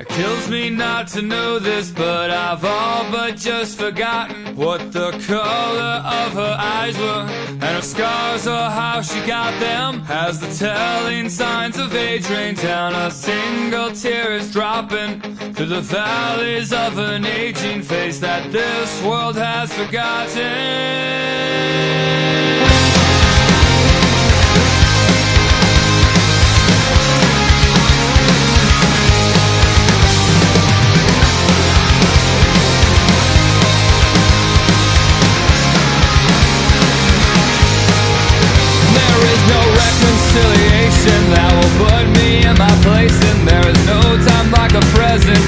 It kills me not to know this, but I've all but just forgotten what the color of her eyes were, and her scars or how she got them. As the telling signs of age rain down, a single tear is dropping through the valleys of an aging face that this world has forgotten. That will put me in my place, and there is no time like a present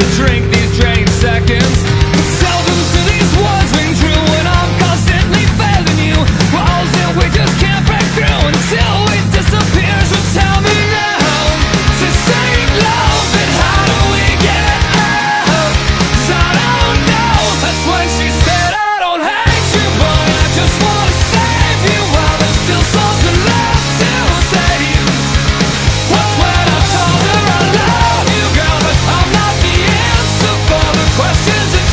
to drink these draining seconds. But seldom do these words ring true when I'm constantly failing you. Walls that we just can't break through until it disappears. But tell me now, since I ain't love, then how do we get out? 'Cause I don't know. That's when she said, I don't hate you, but I just wanna save you while there's still something left to say. Questions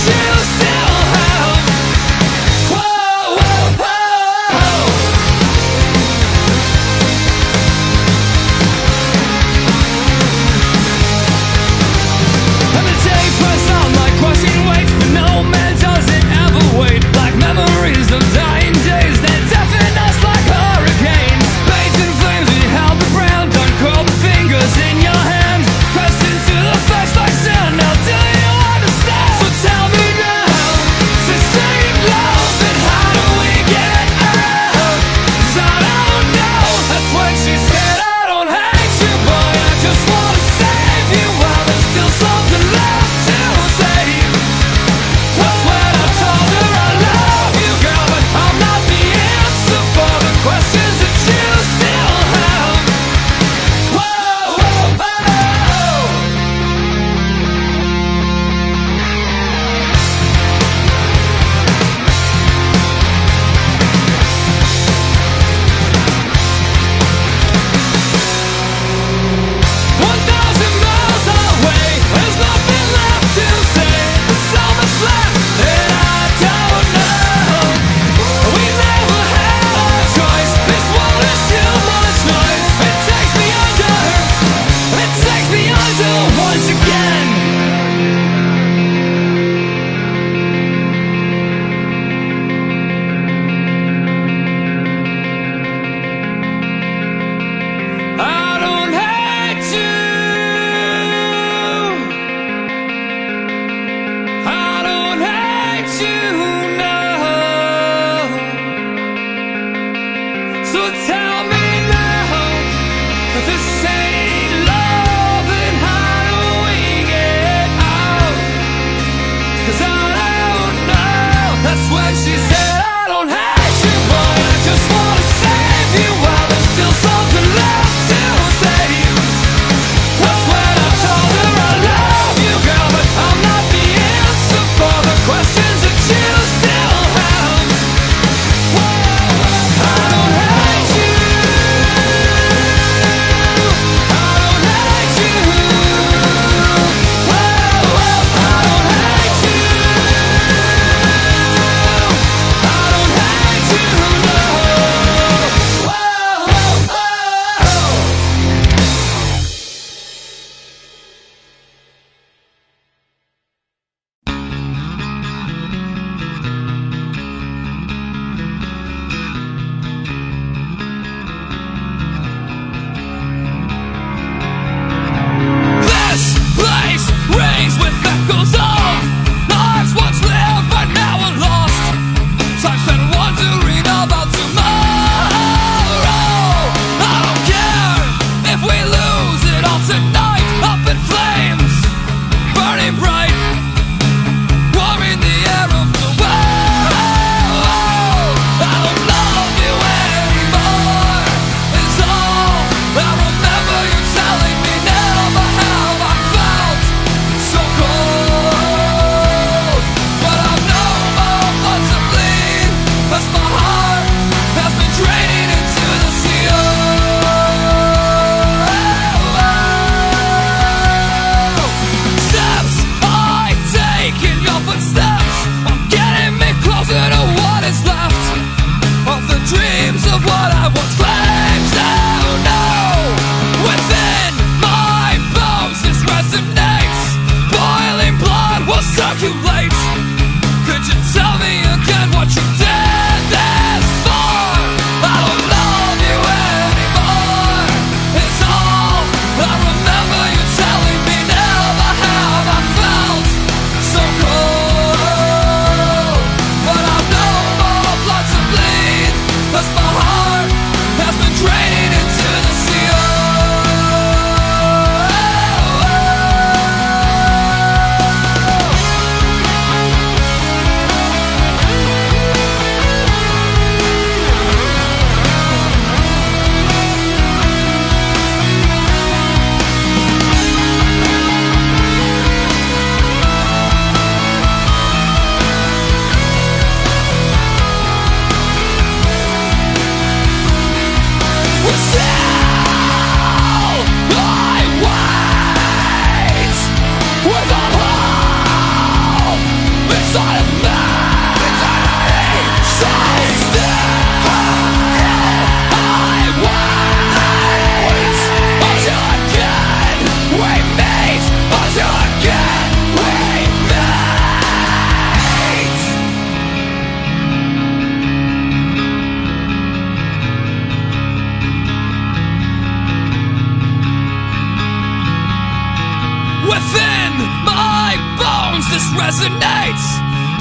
resonates.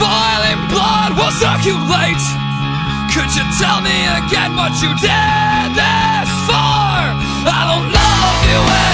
Boiling blood will circulate. Could you tell me again what you did this for? I don't love you anymore.